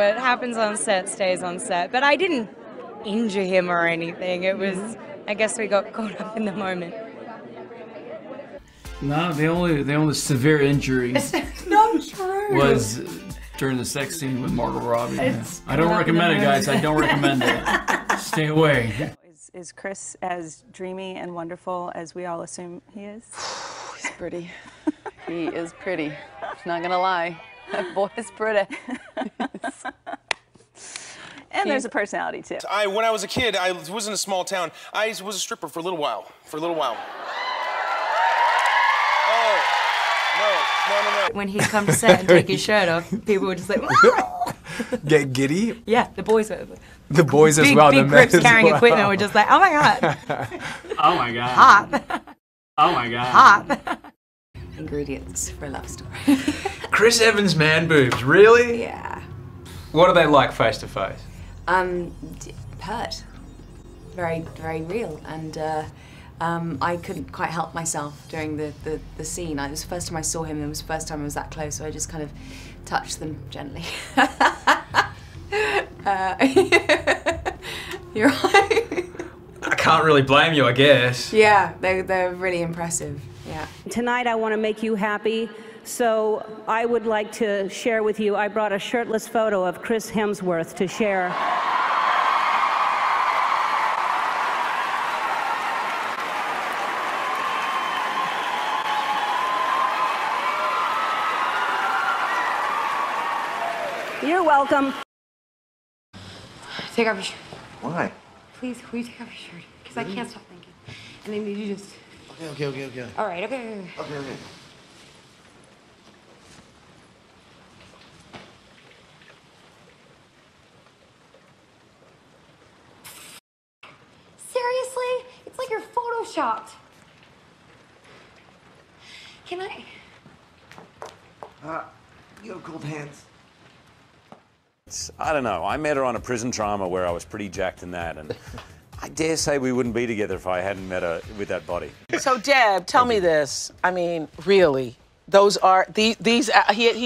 What happens on set stays on set. But I didn't injure him or anything. It was, I guess we got caught up in the moment. No, the only severe injuries was during the sex scene with Margot Robbie. Yeah. I don't recommend it, guys. I don't recommend it. Stay away. Is Chris as dreamy and wonderful as we all assume he is? He's pretty. He is pretty. Not gonna lie. That boy is pretty. And there's a personality too. When I was a kid, I was in a small town. I was a stripper for a little while. No. When he'd come to set and take his shirt off, people were just like, "Wow!" Get giddy? Yeah, the boys were. The boys as well. Big grips carrying equipment were just like, "Oh my god!" Oh my god! Hot! Oh my god! Hot! Ingredients for a love story. Chris Evans' man boobs, really? Yeah. What are they like face to face? Pert, very real, and I couldn't quite help myself during the scene. It was the first time I saw him, and it was the first time I was that close, so I just kind of touched them gently. You're right. I can't really blame you, I guess. Yeah, they're really impressive, yeah. Tonight I want to make you happy, so I would like to share with you, I brought a shirtless photo of Chris Hemsworth to share. You're welcome. Take off your shirt. Why? Please, will you take off your shirt? Because I can't stop thinking. And then you just... Okay. All right, okay. Seriously? It's like you're photoshopped. Can I... you have cold hands. I don't know, I met her on a prison drama where I was pretty jacked in that, and I dare say we wouldn't be together if I hadn't met her with that body. So Deb, tell me this, I mean, really, those are, he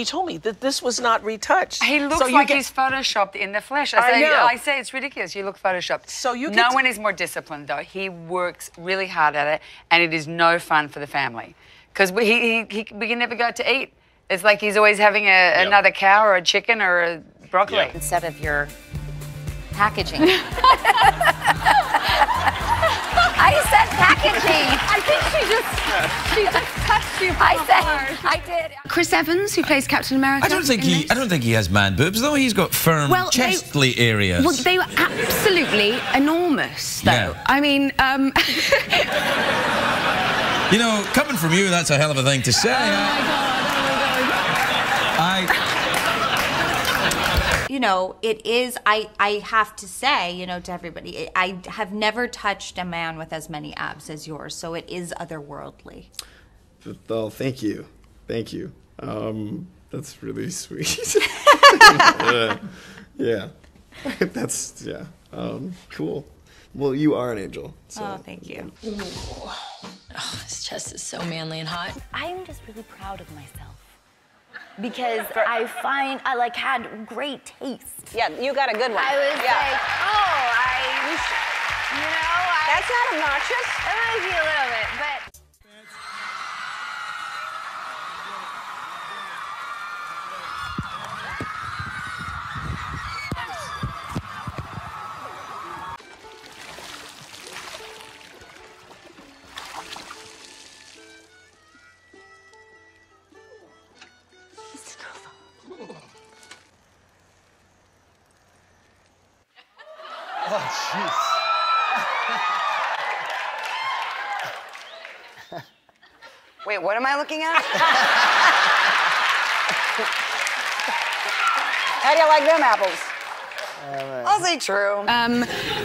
told me that this was not retouched. He looks he's photoshopped in the flesh. I say it's ridiculous, you look photoshopped. So you no one is more disciplined though, he works really hard at it, and it is no fun for the family. Because we can never go out to eat. It's like he's always having another cow or a chicken or a broccoli. Yeah. Instead of your packaging. I said packaging. I think she just touched you. I did. Chris Evans, who plays Captain America. I don't think he has man boobs, though. He's got firm chestly areas. Well, they were absolutely enormous, though. Yeah. I mean, you know, coming from you, that's a hell of a thing to say. Oh my God. You know, it is, I have to say, you know, to everybody, I have never touched a man with as many abs as yours, so it is otherworldly. Oh, thank you. Thank you. That's really sweet. Yeah. That's, yeah. Cool. Well, you are an angel. So. Oh, thank you. Ooh. Oh, his chest is so manly and hot. I'm just really proud of myself. Because I find I like had great taste. Yeah, you got a good one. I was like, oh, you know, that's not obnoxious. It might be a little bit, but. Oh, jeez. Wait, what am I looking at? How do you like them apples? I'll say true.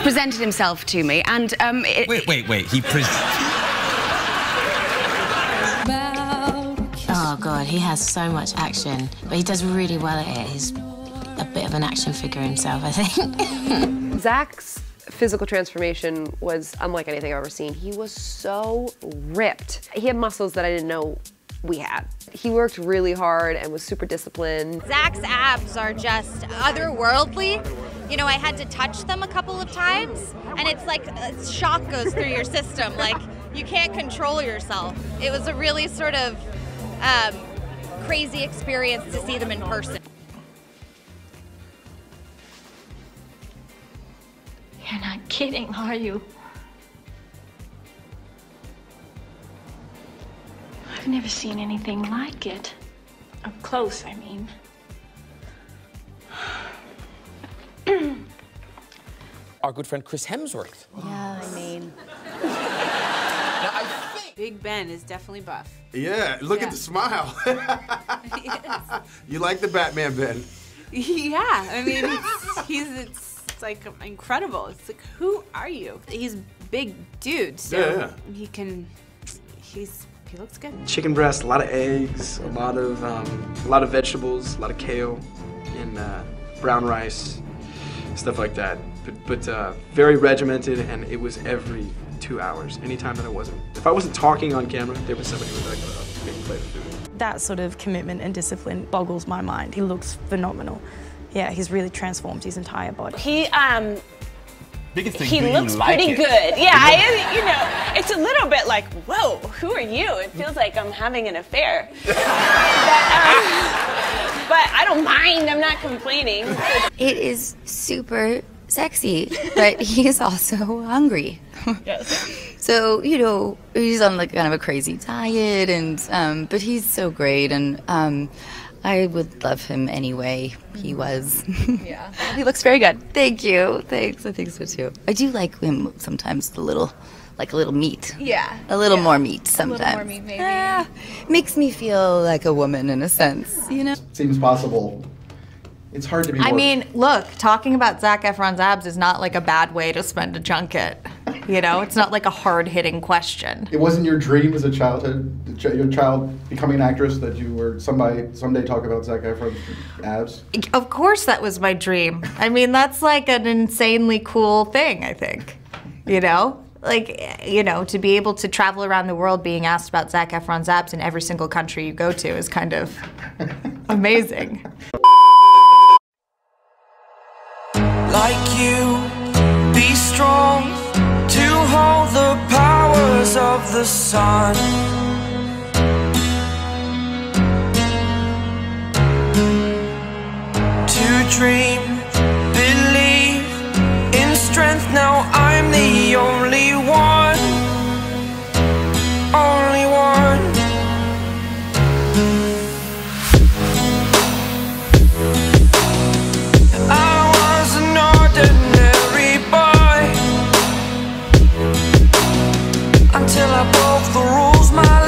Presented himself to me, and wait. He Oh God, he has so much action, but he does really well at it. He's a bit of an action figure himself, I think. Zach's physical transformation was unlike anything I've ever seen. He was so ripped. He had muscles that I didn't know we had. He worked really hard and was super disciplined. Zach's abs are just otherworldly. You know, I had to touch them a couple of times, and it's like a shock goes through your system. Like, you can't control yourself. It was a really sort of crazy experience to see them in person. You're not kidding, are you? I've never seen anything like it. Up close, I mean. Our good friend Chris Hemsworth. Yeah, I mean. Now, I think Big Ben is definitely buff. Yeah, look at the smile. Yes. You like the Batman, Ben? Yeah, I mean, it's like incredible. It's like, who are you? He's a big dude, so he looks good. Chicken breast, a lot of eggs, a lot of vegetables, a lot of kale, and brown rice, stuff like that. But very regimented, and it was every 2 hours. Anytime that I wasn't, if I wasn't talking on camera, there was somebody who was like, oh, make a plate of food. That sort of commitment and discipline boggles my mind. He looks phenomenal. Yeah, he's really transformed his entire body. He looks pretty good. Yeah, it's a little bit like, whoa, who are you? It feels like I'm having an affair. But I don't mind, I'm not complaining. It is super sexy, but he is also hungry. Yes. So, you know, he's on like kind of a crazy diet, and but he's so great, and I would love him anyway. He was. Yeah. He looks very good. Thank you. Thanks. I think so too. I do like him sometimes, a little meat. Yeah. A little more meat sometimes. A little more meat, maybe. Yeah. Makes me feel like a woman in a sense, you know? Seems possible. It's hard to be more. I mean, look, talking about Zac Efron's abs is not like a bad way to spend a junket. You know, it's not like a hard-hitting question. It wasn't your dream as a child becoming an actress that you were someday talk about Zac Efron's abs? Of course that was my dream. I mean, that's like an insanely cool thing, I think, you know? Like, you know, to be able to travel around the world being asked about Zac Efron's abs in every single country you go to is kind of amazing. Like you, be strong to hold the powers of the sun. To dream, believe in strength, now I'm the only one. Only one. Till I broke the rules, my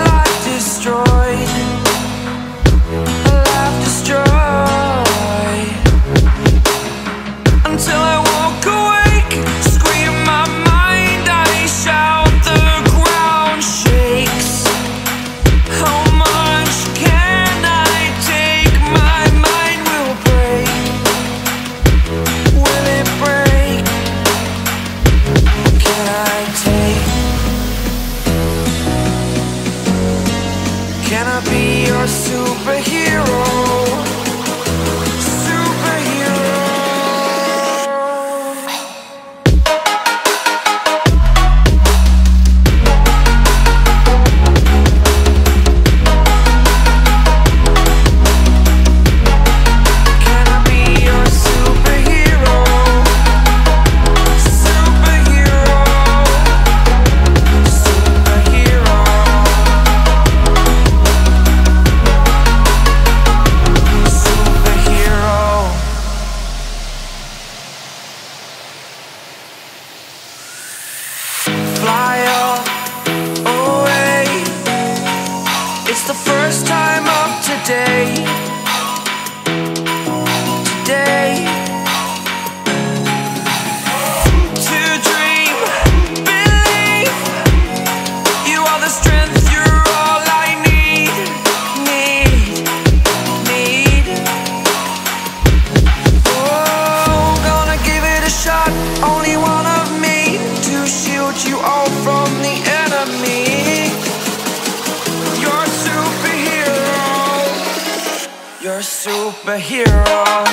superhero.